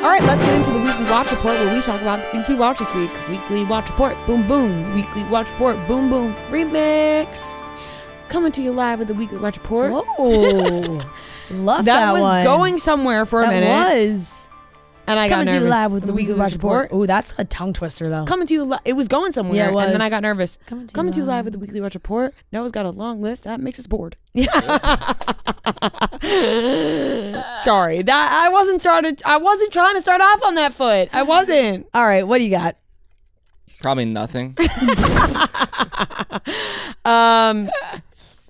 All right, let's get into the Weekly Watch Report, where we talk about the things we watch this week. Weekly Watch Report, boom, boom. Weekly Watch Report, boom, boom. Remix. Coming to you live with the Weekly Watch Report. Whoa. Love that one. That was going somewhere for a minute. It was. And I got nervous. Coming to you live with the Weekly Watch Report. Ooh, that's a tongue twister, though. Coming to you live. It was going somewhere. Yeah, it was. And then I got nervous. Coming to you live with the Weekly Watch Report. Noah's got a long list. That makes us bored. Sorry. I wasn't trying to start off on that foot. I wasn't. All right. What do you got? Probably nothing.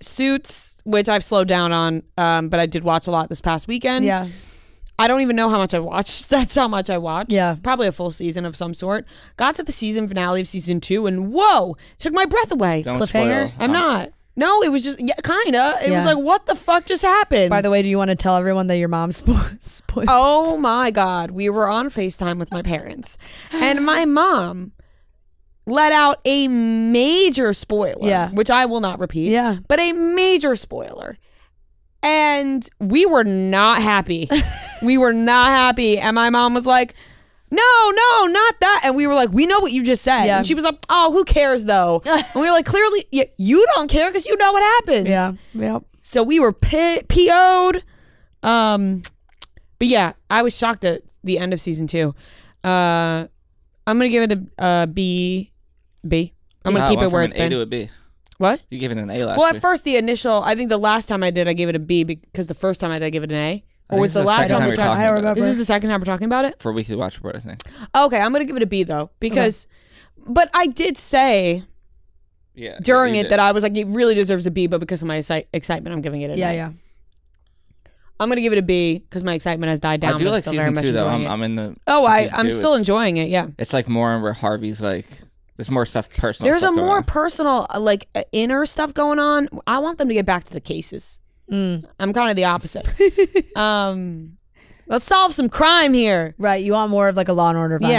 Suits, which I've slowed down on, but I did watch a lot this past weekend. Yeah. I don't even know how much I watched. That's how much I watched. Yeah. Probably a full season of some sort. Got to the season finale of season 2 and whoa, took my breath away. Don't cliffhanger. Spoil. I'm not. No, it was just, yeah, kind of. It was like, what the fuck just happened? By the way, do you want to tell everyone that your mom spoiled? Oh my God. We were on FaceTime with my parents and my mom let out a major spoiler, which I will not repeat, but a major spoiler. And we were not happy. We were not happy. And my mom was like, no, no, not that. And we were like, we know what you just said. Yeah. And she was like, oh, who cares though? And we were like, clearly, you don't care because you know what happens. Yeah, yep. So we were PO'd. But yeah, I was shocked at the end of season 2. I'm going to give it a B. B. I'm going to keep it where it's been. From an A to a B. What? You gave it an A last week. Well, at first, the initial, I think the last time I did, I gave it a B because the first time I did, I gave it an A. Or was the last time we talked about it? This is the second time we're talking about it? For Weekly Watch Report, I think. Okay, I'm going to give it a B, though. Because, but I did say during it that I was like, it really deserves a B, but because of my excitement, I'm giving it an A. Yeah, yeah. I'm going to give it a B because my excitement has died down. I do like season 2, though. I'm in the... Oh, I'm still enjoying it, yeah. It's like more where Harvey's like... There's more stuff, personal stuff going on. There's a more personal, like, inner stuff going on. I want them to get back to the cases. I'm kind of the opposite. Let's solve some crime here. Right, you want more of like a Law and Order vibe.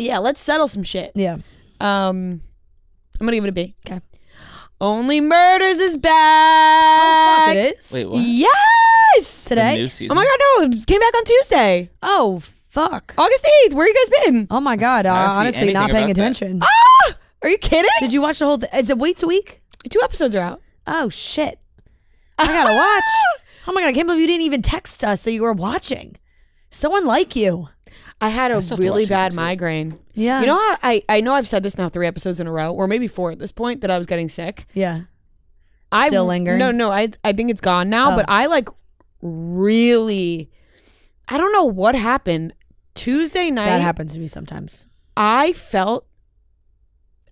Yeah, let's settle some shit. Yeah. I'm going to give it a B. Okay. Only Murders is back. Oh, fuck, it is? Wait, what? Yes! Today? The new season. Oh my God, no, it came back on Tuesday. Oh, fuck. August 8th, where you guys been? Oh my God, honestly not paying attention. Ah! Are you kidding? Did you watch the whole thing? Is it week to week? 2 episodes are out. Oh, shit. I gotta watch. Oh my God, I can't believe you didn't even text us that you were watching. So unlike you. I had a really bad migraine. Yeah. You know how I know I've said this now 3 episodes in a row, or maybe 4 at this point, that I was getting sick. Yeah. Still lingering? No, I think it's gone now, but I like really, I don't know what happened. Tuesday night. That happens to me sometimes. I felt,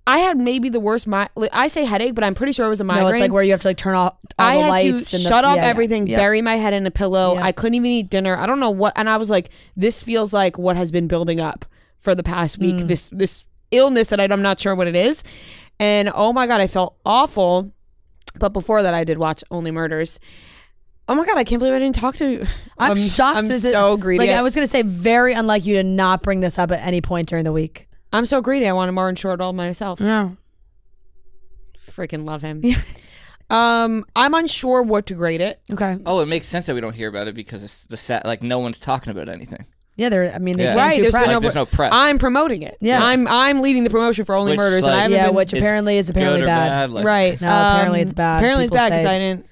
I had maybe the worst, I say headache, but I'm pretty sure it was a migraine. No, it's like where you have to like turn off all the lights. I had to shut off everything, bury my head in a pillow. Yeah. I couldn't even eat dinner. I don't know what, and I was like, this feels like what has been building up for the past week, this illness that I'm not sure what it is. And oh my God, I felt awful. But before that, I did watch Only Murders. Oh my God, I can't believe I didn't talk to you. I'm shocked. I'm so greedy. Like I was going to say, very unlike you to not bring this up at any point during the week. I'm so greedy. I want a Martin Short all myself. Yeah. Freaking love him. Yeah. I'm unsure what to grade it. Okay. Oh, it makes sense that we don't hear about it because it's the set. Like no one's talking about anything. Yeah, there's no press. I'm promoting it. Yeah, I'm leading the promotion for Only Murders. Like, and I haven't which apparently is apparently bad. Like, right. No, apparently it's bad. Apparently it's bad because I didn't.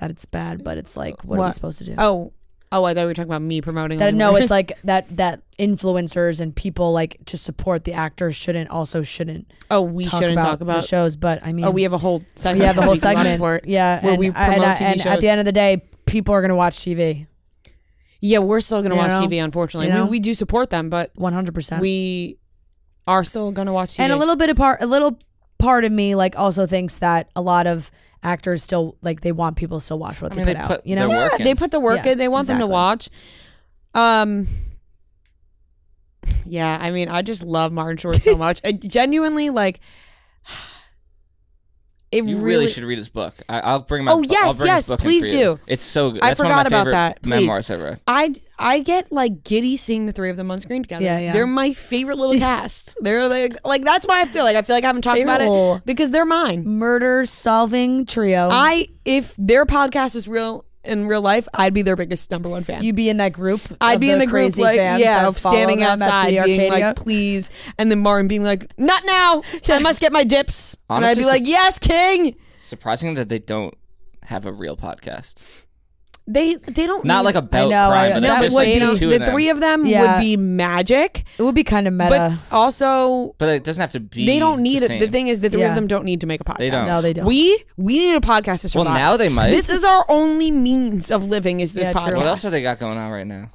That it's bad, but it's like, what are we supposed to do? Oh, I thought we were talking about me promoting that. No, it's like that influencers and people like to support the actors shouldn't. Oh, we shouldn't talk about the shows, but I mean, oh, we have a whole segment. Yeah, the whole segment. Yeah, where we promote TV shows. And at the end of the day, people are gonna watch TV. Yeah, we're still gonna watch TV. Unfortunately, we do support them, but 100%, we are still gonna watch TV. And a little part of me like also thinks that a lot of actors still like they want people to still watch what they put out. You know, they put the work in. They want them to watch. Yeah, I mean, I just love Martin Short so much. I genuinely like. It you really should read his book. I'll bring my. Oh yes, yes, please do. It's so good. That's I forgot about that. Please. Memoirs I've read. I get like giddy seeing the 3 of them on screen together. Yeah, yeah. They're my favorite little cast. They're like that's why I feel like I haven't talked about it because they're mine. Murder solving trio. If their podcast was real in real life, I'd be their biggest number one fan. You'd be in that group. I'd be in the group, like, yeah, standing outside, being like, please. And then Martin being like, not now. I must get my dips. Honestly, and I'd be like, yes, king. Surprising that they don't have a real podcast. They don't not need, like about know, crime, but that just would like be, the three of them yeah. would be magic. It would be kind of meta, but also. But it doesn't have to be. They don't need it. The thing is, the three yeah. of them don't need to make a podcast. They don't. No, they don't. We need a podcast to survive. Well, now they might. This is our only means of living. Is this yeah, podcast? True. What else have they got going on right now?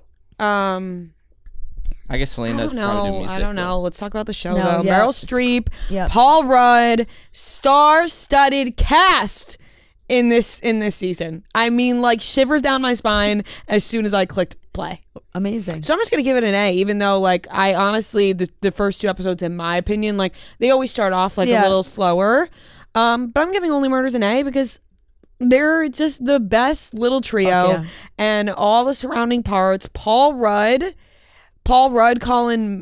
I guess Selena does probably do music. I don't know. Let's talk about the show though. Yeah. Meryl Streep, yeah. Paul Rudd, star-studded cast. In this season, I mean, like shivers down my spine as soon as I clicked play. Amazing. So I'm just gonna give it an A, even though like I honestly the first two episodes, in my opinion, like they always start off like yeah. a little slower. But I'm giving Only Murders an A because they're just the best little trio yeah. and all the surrounding parts. Paul Rudd calling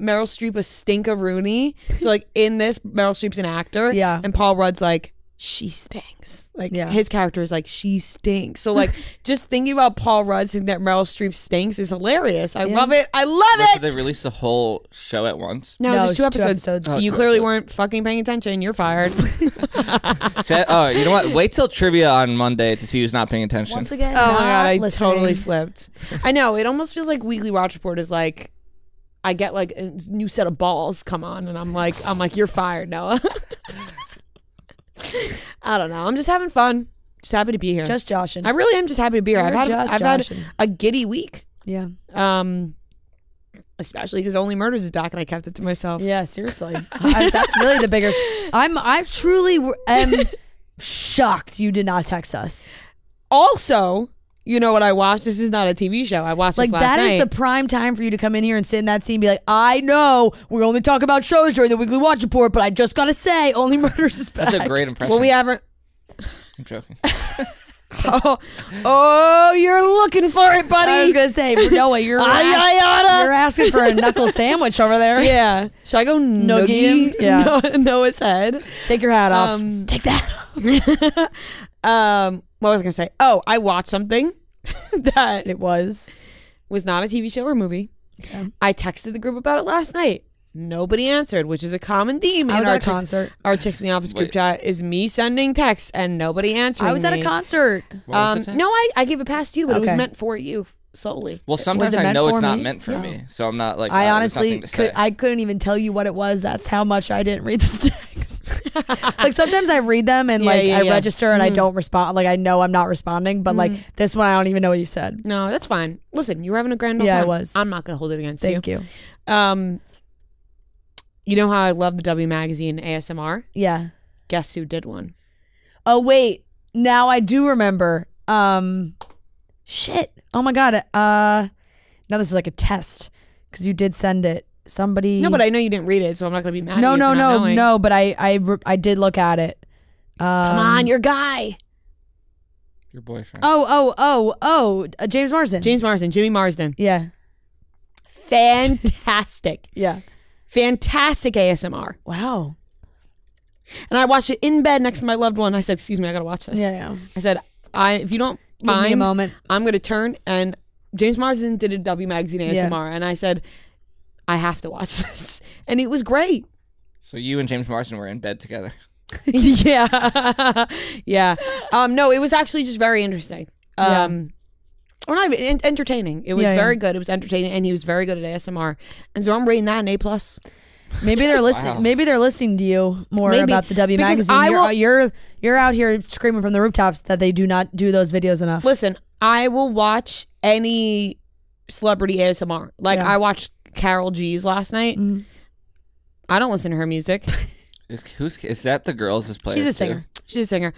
Meryl Streep a stinkaroonie. So like in this, Meryl Streep's an actor, yeah, and Paul Rudd's like, she stinks. Like yeah. his character is like, she stinks. So like just thinking about Paul Rudd saying that Meryl Streep stinks is hilarious. I yeah. love it. I love it. Did they release the whole show at once? No, just two episodes. Oh, you clearly weren't fucking paying attention. You're fired. You know what? Wait till trivia on Monday to see who's not paying attention. Once again, oh my god, I totally slipped. I know. It almost feels like Weekly Watch Report is like, I get like a new set of balls come on, and I'm like, you're fired, Noah. I don't know. I'm just having fun. Just happy to be here. Just joshing. I really am just happy to be here. I've had a giddy week. Yeah. Especially because Only Murders is back and I kept it to myself. Yeah, seriously. That's really the biggest. I truly am shocked you did not text us. Also, you know what I watched? This is not a TV show. I watched this last night. Like, that is the prime time for you to come in here and sit in that scene and be like, I know we only talk about shows during the Weekly Watch Report, but I just got to say, Only Murders is back. That's a great impression. Well, we haven't... I'm joking. oh, you're looking for it, buddy. I was going to say, Noah, you're asking for a knuckle sandwich over there. Yeah. Should I go noogie him? Yeah. Noah's head. Take your hat off. Take that off. What was I gonna say? Oh, I watched something that was not a TV show or movie. Yeah. I texted the group about it last night. Nobody answered, which is a common theme in our Chicks in the Office group chat. Is me sending texts and nobody answered. I was at a concert. No, I gave it past you, but it was meant for you solely. Well, sometimes I know it's not meant for me, so I'm not like. I honestly, I couldn't even tell you what it was. That's how much I didn't read the text. Like sometimes I read them and I register and I don't respond. Like I know I'm not responding, but like this one I don't even know what you said. No, that's fine. Listen, you were having a grand old time. I was. I'm not gonna hold it against you. Thank you. You know how I love the W Magazine ASMR? Yeah. Guess who did one? Oh wait, now I do remember. Shit. Oh my god. Now this is like a test because you did send it. Somebody. No, but I know you didn't read it, so I'm not gonna be mad. No, no. But I did look at it. Come on, your guy, your boyfriend. Oh, James Marsden. James Marsden, Jimmy Marsden. Yeah, fantastic. Yeah, fantastic ASMR. Wow. And I watched it in bed next to my loved one. I said, "Excuse me, I gotta watch this." Yeah, yeah. I said, if you don't mind, give me a moment. I'm gonna turn." And James Marsden did a W Magazine ASMR, and I said, I have to watch this. And it was great. So you and James Marsden were in bed together. Yeah. Yeah. No, it was actually just very interesting. Or not even entertaining. It was very good. It was entertaining and he was very good at ASMR. And so I'm rating that an A+. Maybe they're listening. Wow. Maybe they're listening to you more about the W Magazine. You're out here screaming from the rooftops that they do not do those videos enough. Listen, I will watch any celebrity ASMR. Like I watched Carol G's last night. I don't listen to her music. Is that the Girls Is Players? She's a singer. Too? She's a singer.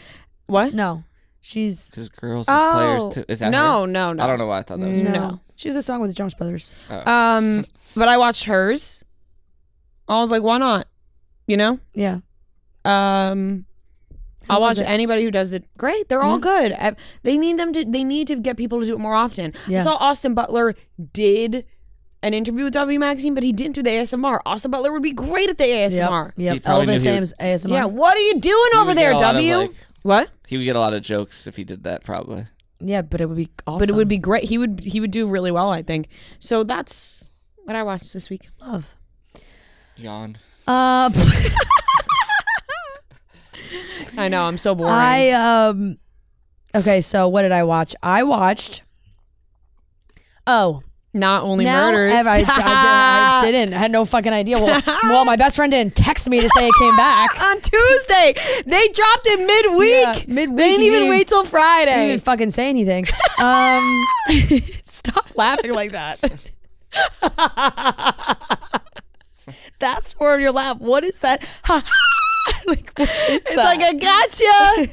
What? No, she's because Girls Is Players. Too. Is that her? No. I don't know why I thought that was her. No. She has a song with the Jonas Brothers. Oh. But I watched hers. I was like, why not? You know? Yeah. I'll watch anybody who does it. Great, they're all good. They need them to. They need to get people to do it more often. Yeah. I saw Austin Butler did an interview with W Magazine, but he didn't do the ASMR. Austin Butler would be great at the ASMR. Yep. Elvis ASMR. Yeah, what are you doing over there, W? Like, what? He would get a lot of jokes if he did that, probably. Yeah, but it would be awesome. But it would be great. He would do really well, I think. So that's what I watched this week. Love. Yawn. I know, I'm so boring. Okay, so what did I watch? I watched Not Only Murders. I didn't. I had no fucking idea. Well, my best friend didn't text me to say it came back. On Tuesday. They dropped it midweek. Yeah, midweek. They didn't even wait till Friday. They didn't even fucking say anything. Stop laughing like that. That's more of your laugh. What is that? Like, what is it's that? Like a gotcha.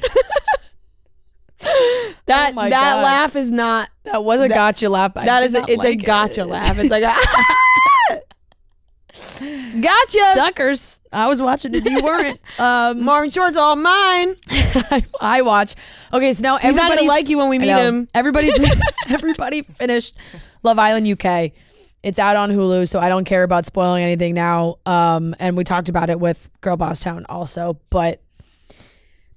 That oh that laugh is not. That was a gotcha laugh. It's a gotcha laugh. It's like a gotcha suckers. I was watching it. You weren't. Martin Short's all mine. I watch. Okay, so now everybody's like you when we meet him. Everybody finished Love Island UK. It's out on Hulu, so I don't care about spoiling anything now. And we talked about it with Girl Boss Town also, but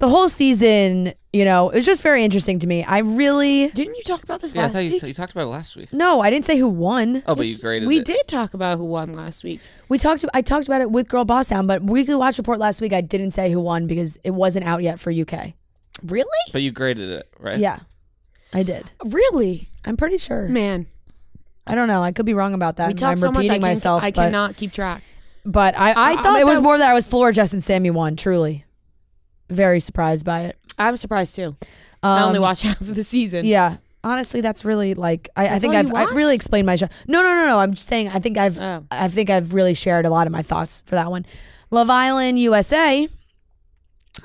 the whole season, you know, it was just very interesting to me. I really didn't. You talk about this last week? You talked about it last week. No, I didn't say who won. Oh, but you graded. We did talk about who won last week. I talked about it with Girl Boss Town, but Weekly Watch Report last week, I didn't say who won because it wasn't out yet for UK. Really? But you graded it, right? Yeah, I did. Really? I'm pretty sure. Man. I don't know. I could be wrong about that. I'm repeating myself. I cannot keep track. But I thought it was more that I was floored Justin Sammy won, truly. Very surprised by it. I'm surprised too. I only watched half of the season. Yeah. Honestly, that's really like I think I've really explained my show. No. I'm just saying I think I've really shared a lot of my thoughts for that one. Love Island USA.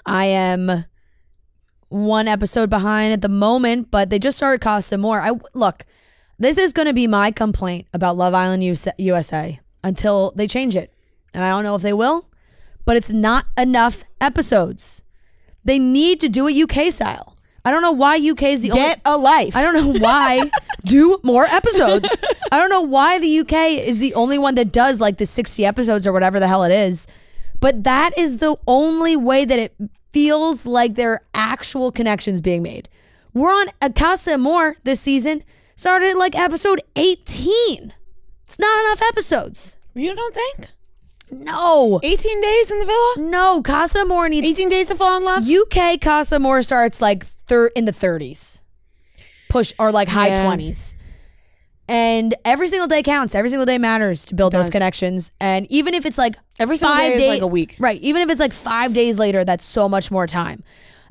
I am one episode behind at the moment, but they just started costing more. Look. This is going to be my complaint about Love Island USA until they change it. And I don't know if they will, but it's not enough episodes. They need to do it UK style. I don't know why UK is the only... Get a life. I don't know why. Do more episodes. I don't know why the UK is the only one that does like the 60 episodes or whatever the hell it is. But that is the only way that it feels like there are actual connections being made. We're on Casa Amor this season. Started at like episode 18. It's not enough episodes. You don't think? No. 18 days in the villa? No. Casa Amor needs 18 days to fall in love. UK Casa Amor starts like in the 30s, high 20s, and every single day counts. Every single day matters to build those connections. And even if it's like every single day is like a week, right? Even if it's like 5 days later, that's so much more time.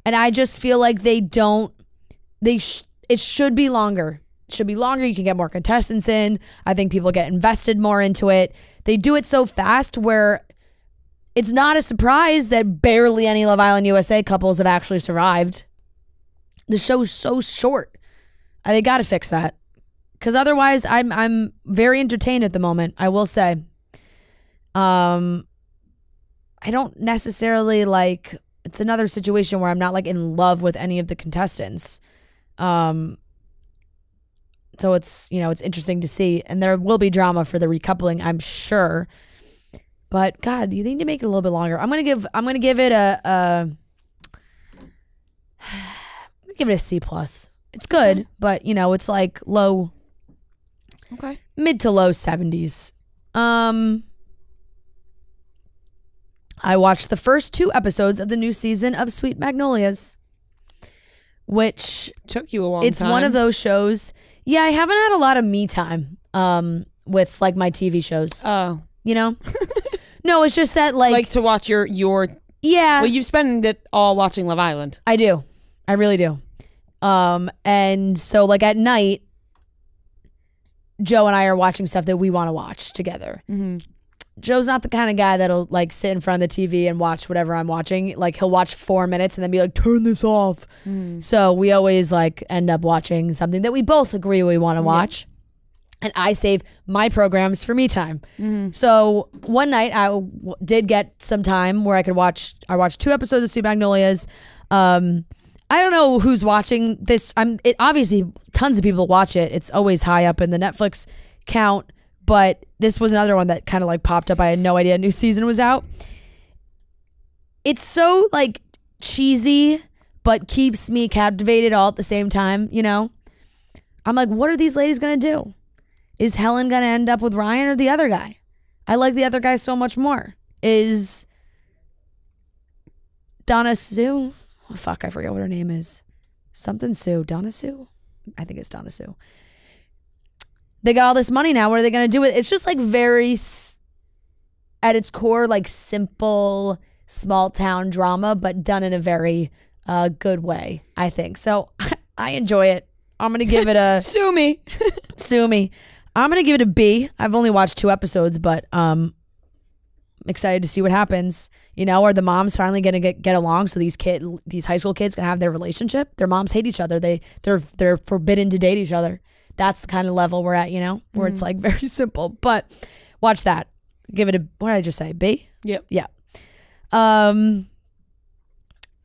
And I just feel like they don't. It should be longer. Should be longer. You can get more contestants in. I think people get invested more into it. They do it so fast where it's not a surprise that barely any Love Island USA couples have actually survived. The show's so short. They got to fix that, because otherwise I'm very entertained at the moment, I will say. I don't necessarily like. It's another situation where I'm not like in love with any of the contestants. So it's, you know, it's interesting to see. And there will be drama for the recoupling, I'm sure. But God, you need to make it a little bit longer. I'm gonna give it a C+. It's good, but you know, it's like low mid to low 70s. I watched the first two episodes of the new season of Sweet Magnolias, which took you a long time. It's one of those shows. Yeah, I haven't had a lot of me time with like my TV shows. Oh, you know, no, it's just that like to watch your yeah. Well, you spend it all watching Love Island. I do, I really do. And so like at night, Joe and I are watching stuff that we want to watch together. Mm-hmm. Joe's not the kind of guy that'll like sit in front of the TV and watch whatever I'm watching. Like he'll watch 4 minutes and then be like, turn this off. Mm. So we always like end up watching something that we both agree we want to watch. And I save my programs for me time. Mm-hmm. So one night I did get some time where I could watch. I watched 2 episodes of Sweet Magnolias. I don't know who's watching this. It obviously tons of people watch it. It's always high up in the Netflix count. But this was another one that kind of like popped up. I had no idea a new season was out. It's so like cheesy, but keeps me captivated all at the same time, you know? I'm like, what are these ladies going to do? Is Helen going to end up with Ryan or the other guy? I like the other guy so much more. Is Donna Sue? Oh, fuck, I forget what her name is. Something Sue. Donna Sue? I think it's Donna Sue. They got all this money now. What are they going to do with it? It's just like very, at its core, like simple small town drama, but done in a very good way, I think. So I enjoy it. I'm going to give it a... Sue me. Sue me. I'm going to give it a B. I've only watched 2 episodes, but excited to see what happens. You know, are the moms finally going to get along so these high school kids can have their relationship? Their moms hate each other. They're forbidden to date each other. That's the kind of level we're at, you know, where it's like very simple. But watch that. Give it a, what did I just say? B? Yep. Yeah.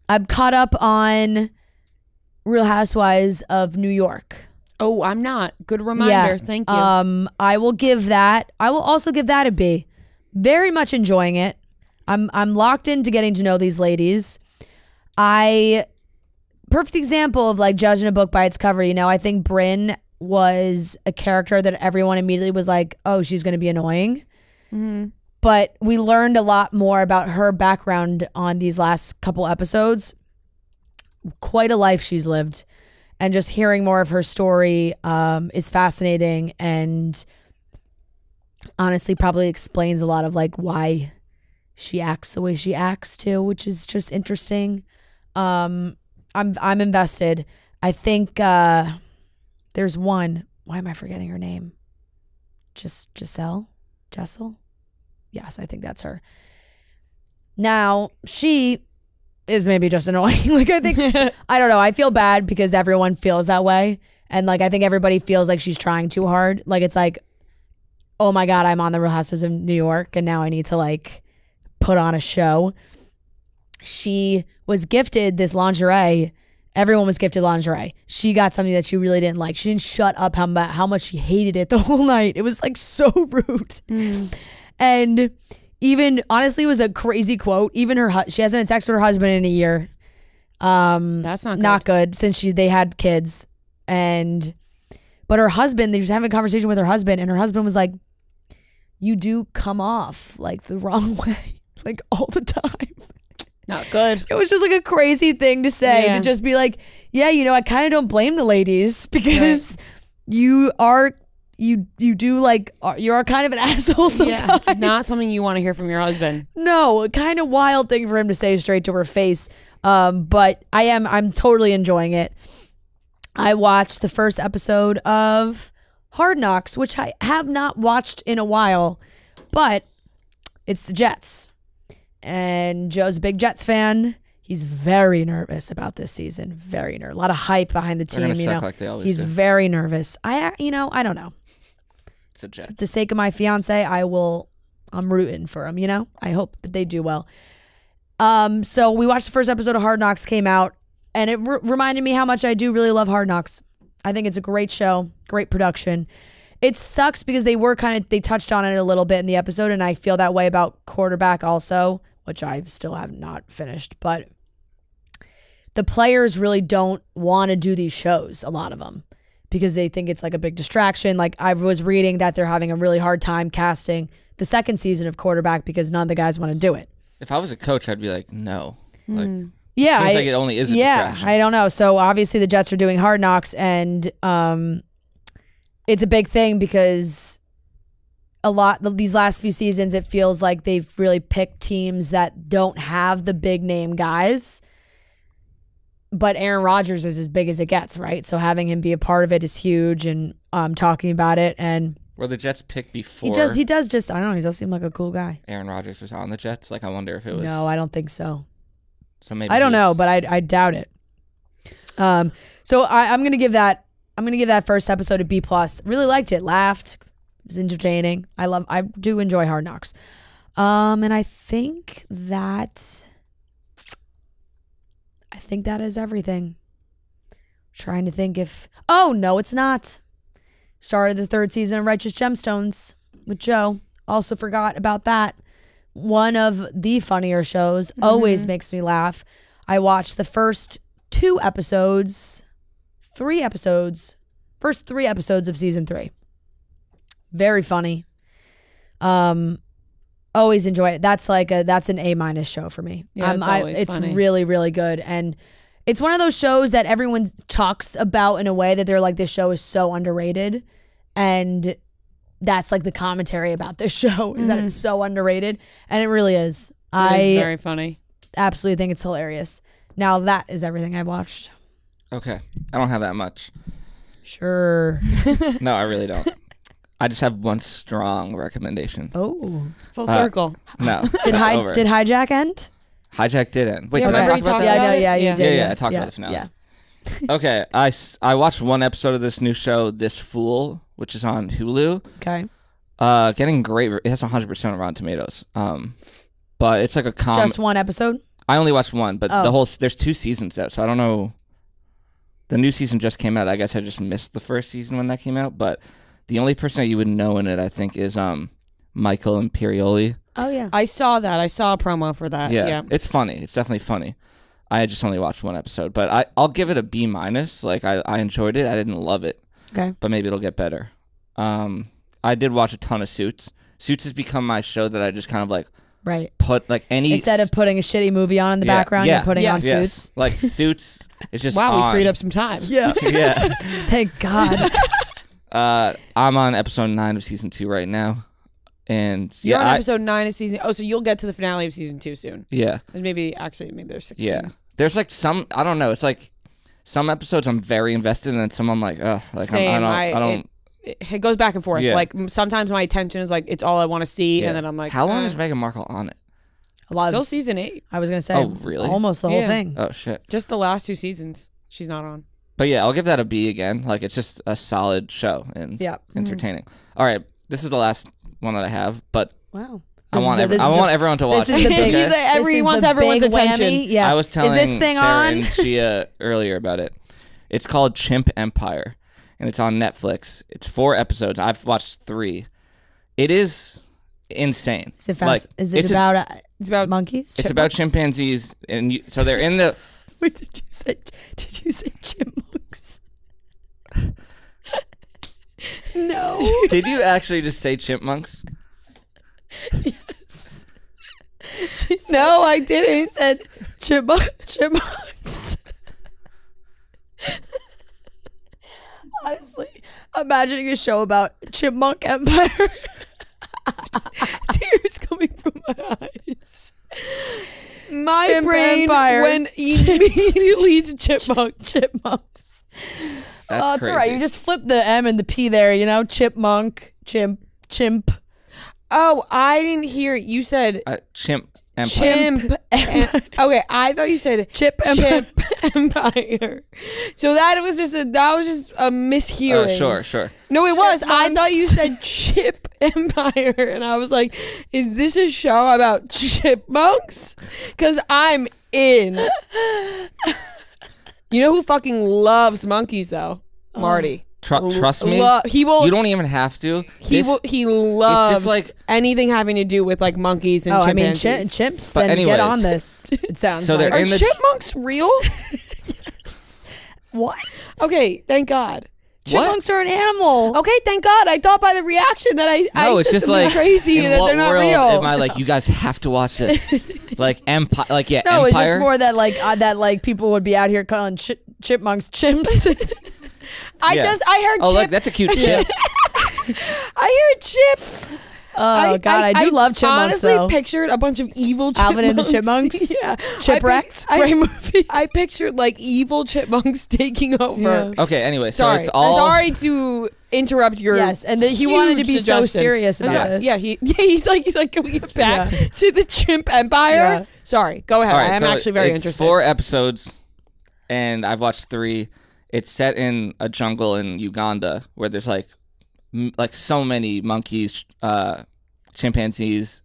I'm caught up on Real Housewives of New York. Oh, I'm not. Good reminder. Yeah. Thank you. I will give that. I will also give that a B. Very much enjoying it. I'm locked into getting to know these ladies. Perfect example of like judging a book by its cover, you know. I think Brynn was a character that everyone immediately was like, oh, she's going to be annoying. But we learned a lot more about her background on these last couple episodes. Quite a life she's lived. And just hearing more of her story is fascinating and honestly probably explains a lot of like why she acts the way she acts too, which is just interesting. I'm invested. I think there's one. Why am I forgetting her name? Just Giselle? Jessel? Yes, I think that's her. Now, she is maybe just annoying. Like, I think, I don't know. I feel bad because everyone feels that way. And, like, I think everybody feels like she's trying too hard. Like, it's like, oh, my God, I'm on the Real Housewives of New York, and now I need to, like, put on a show. She was gifted this lingerie. Everyone was gifted lingerie. She got something that she really didn't like. She didn't shut up how much she hated it the whole night. It was like so rude. And even, honestly, it was a crazy quote. Even her, she hasn't had sex with her husband in a year. That's not good. Not good since they had kids. But her husband, they were having a conversation with her husband, and her husband was like, you do come off like the wrong way, like all the time. Not good. It was just like a crazy thing to say, to just be like, yeah, you know, I kind of don't blame the ladies because you are kind of an asshole sometimes. Yeah, not something you want to hear from your husband. No, kind of wild thing for him to say straight to her face. But I'm totally enjoying it. I watched the first episode of Hard Knocks, which I have not watched in a while, but it's the Jets. And Joe's a big Jets fan. He's very nervous about this season. Very nervous. A lot of hype behind the team. You know, like they always do. Very nervous. You know, I don't know. It's a Jets. For the sake of my fiance, I'm rooting for him. You know, I hope that they do well. So we watched the first episode of Hard Knocks came out, and it reminded me how much I do really love Hard Knocks. I think it's a great show, great production. It sucks because they touched on it a little bit in the episode, and I feel that way about Quarterback also, which I still have not finished, but the players really don't want to do these shows, a lot of them, because they think it's like a big distraction. Like I was reading that they're having a really hard time casting the second season of Quarterback because none of the guys want to do it. If I was a coach, I'd be like, no. Like, yeah, seems like it only is a distraction. I don't know. So obviously the Jets are doing Hard Knocks, and it's a big thing because these last few seasons, it feels like they've really picked teams that don't have the big name guys, but Aaron Rodgers is as big as it gets, right? So having him be a part of it is huge, and talking about it, and were the Jets picked before? He does I don't know, he does seem like a cool guy. Aaron Rodgers was on the Jets. Like I wonder if it was. No, I don't think so. So maybe I don't know, but I doubt it. So I'm gonna give that first episode a B+. Really liked it. Laughed. It was entertaining. I do enjoy Hard Knocks. And I think that is everything. I'm trying to think if, oh no, it's not. Started the 3rd season of Righteous Gemstones with Joe. Also forgot about that. One of the funnier shows. Always makes me laugh. I watched the first first three episodes of season 3. Very funny. Always enjoy it. That's like a, that's an A- show for me. Yeah, it's funny. Really, really good. And it's one of those shows that everyone talks about in a way that they're like, this show is so underrated. And that's like the commentary about this show is that it's so underrated. And it really is. It is very funny. Absolutely think it's hilarious. Now that is everything I've watched. Okay. I don't have that much. Sure. No, I really don't. I just have one strong recommendation. Oh, full circle. No, did Hijack end? Hijack didn't. Wait, did I talk about that? Yeah, you did. Yeah, I talked about the finale. Yeah. Okay, I watched one episode of this new show, This Fool, which is on Hulu. Okay. Getting great. It has 100% on Rotten Tomatoes. But it's like a comedy. Just one episode? I only watched one, but there's 2 seasons out, so I don't know. The new season just came out. I guess I just missed the first season when that came out, but the only person that you would know in it, I think, is Michael Imperioli. Oh, yeah. I saw that. I saw a promo for that. Yeah. It's funny. It's definitely funny. I just only watched one episode, but I'll give it a B-. Like, I enjoyed it. I didn't love it. Okay. But maybe it'll get better. I did watch a ton of Suits. Suits has become my show that I just kind of, like, put, like, any... Instead of putting a shitty movie on in the background, you're putting on Suits. Like, Suits is just wow, we freed up some time. Yeah. Thank God. I'm on episode 9 of season 2 right now, and you're on episode 9 of season. Oh, so you'll get to the finale of season 2 soon. Yeah, and maybe there's 16. Yeah, there's like some I don't know. It's like some episodes I'm very invested in, and some I'm like, ugh. Like I don't. It goes back and forth. Yeah. Like sometimes my attention is like it's all I want to see, and then I'm like, how long is Meghan Markle on it? A lot. Still season 8. I was gonna say. Oh really? Almost the whole thing. Oh shit. Just the last 2 seasons she's not on. But yeah, I'll give that a B again. Like, it's just a solid show and entertaining. All right, this is the last one that I have, but wow, I want everyone to watch this. He wants everyone's attention. Yeah. I was telling Sarah and Gia earlier about it. It's called Chimp Empire, and it's on Netflix. It's 4 episodes. I've watched 3. It is insane. Is it fast? Like, is it about it's about monkeys? It's about chimpanzees, and so they're in the. Wait, did you say chipmunks? No. Did you actually just say chipmunks? Yes. No, I didn't. She said chipmunks. Honestly, imagining a show about Chipmunk Empire. Tears coming from my eyes. My Chimp brain Empire. When immediately to chipmunks. That's crazy. All right. You just flip the M and the P there, you know? Chipmunk, chimp. Oh, I didn't hear it. You said Chimp Empire. Chimp. Okay, I thought you said Chimp Empire. So that was just a mishearing. Sure. No, it was. I thought you said Chip Empire, and I was like, "Is this a show about chipmunks?" Because I'm in. You know who fucking loves monkeys though? Marty. Trust me. He will. You don't even have to. He loves just like anything having to do with like monkeys and chimpanzees. I mean chimps. But then anyways, get on this. It sounds. So are chipmunks real? Yes. What? Okay. Thank God. Chipmunks are an animal. Okay, thank God. I thought by the reaction that I it's just like crazy that they're not real. Am I like, you guys have to watch this? Like empire, like yeah. No, empire. It's just more that like people would be out here calling chipmunks chimps. I heard. Oh chip. Look, that's a cute chip. I heard chip. Oh God, I do love chipmunks. Honestly, pictured a bunch of evil chipmunks. Alvin and the Chipmunks. Yeah, Chipwrecked. Great movie. I pictured like evil chipmunks taking over. Yeah. Okay. Anyway, sorry. So it's all. Sorry to interrupt your. Yes, and he wanted to be suggestion. So serious about this. Yeah, he's like, can we get back to the Chimp Empire? Yeah. Sorry, go ahead. Right, I am actually very interested. 4 episodes, and I've watched 3. It's set in a jungle in Uganda where there's like so many monkeys, chimpanzees.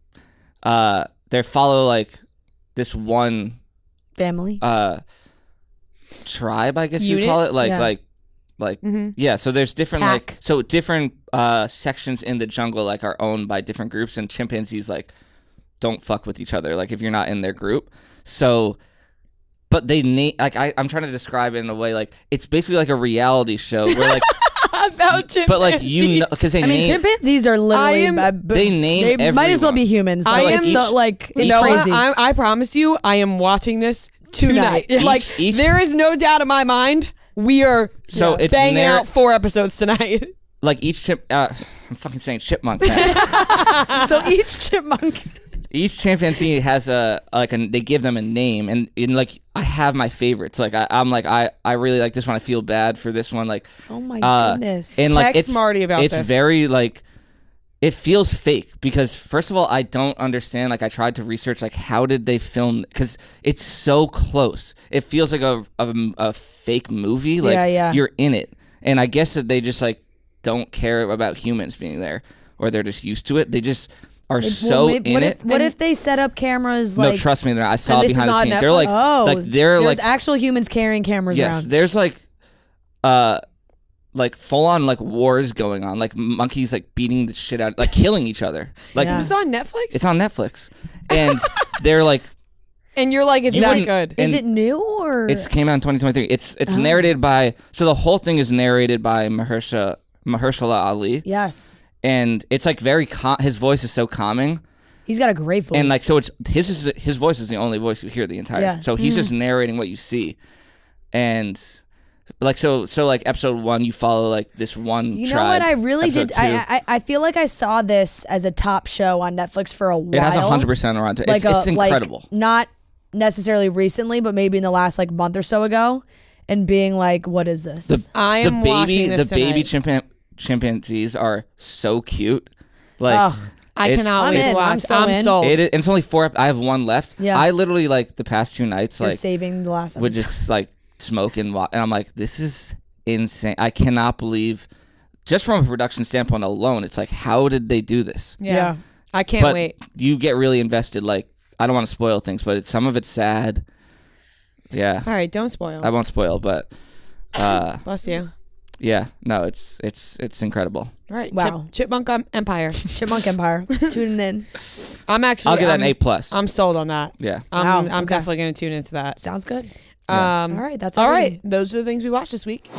They follow like this one family, tribe, I guess you would call it. Like yeah. So there's different Pack. Like so different sections in the jungle like are owned by different groups, and chimpanzees like don't fuck with each other. Like if you're not in their group, so But they need, like, I'm trying to describe it in a way, like, it's basically like a reality show where, like, about chimpanzees. But, like, you know, because they chimpanzees are literally, they might as well be humans. So it's crazy. I promise you, I am watching this tonight. Like, there is no doubt in my mind, we are banging out 4 episodes tonight. Like, each I'm fucking saying chipmunk now. So each chipmunk. Each chimpanzee has they give them a name, and like, I have my favorites. Like, I'm like, I really like this one. I feel bad for this one. Like, oh my goodness. And like, text Marty about this. It's very, like, it feels fake because, first of all, I don't understand. Like, I tried to research, like, how did they film? Because it's so close. It feels like a fake movie. Like, you're in it. And I guess that they just, like, don't care about humans being there, or they're just used to it. They just are What if they set up cameras? Like, no, trust me, I saw behind the scenes. They're like, there's actual humans carrying cameras around. Yes, there's like full on like wars going on, like monkeys like beating the shit out, like killing each other. Like, is this on Netflix? It's on Netflix, and they're like, and you're like, it's not good. Is it new or? It came out in 2023. It's narrated by, so the whole thing is narrated by Mahershala Ali. Yes. And it's like very his voice is so calming. He's got a great voice. And like, so it's his voice is the only voice you hear the entire time. So he's just narrating what you see. And like, so like episode 1 you follow like this one tribe. You know what, I really did, I feel like I saw this as a top show on Netflix for a while. It has 100% around it. It's incredible. Like, not necessarily recently, but maybe in the last like month or so ago, and being like, what is this? The baby chimpanzees are so cute. Like, I cannot wait to watch. I'm sold. It's only 4. I have 1 left. Yeah. I literally, like, the past 2 nights, like, saving the last episode, would just like smoke and watch, and I'm like, this is insane. I cannot believe, just from a production standpoint alone, it's like, how did they do this? Yeah. I can't wait. You get really invested. Like, I don't want to spoil things, but some of it's sad. Yeah. All right, don't spoil. I won't spoil, but bless you. Yeah, no, it's incredible. All right, wow, Chipmunk Empire, Chipmunk Empire. Tuning in. I'll give that an A+. I'm sold on that. Yeah, I'm definitely gonna tune into that. Sounds good. All right, that's all right. Those are the things we watched this week.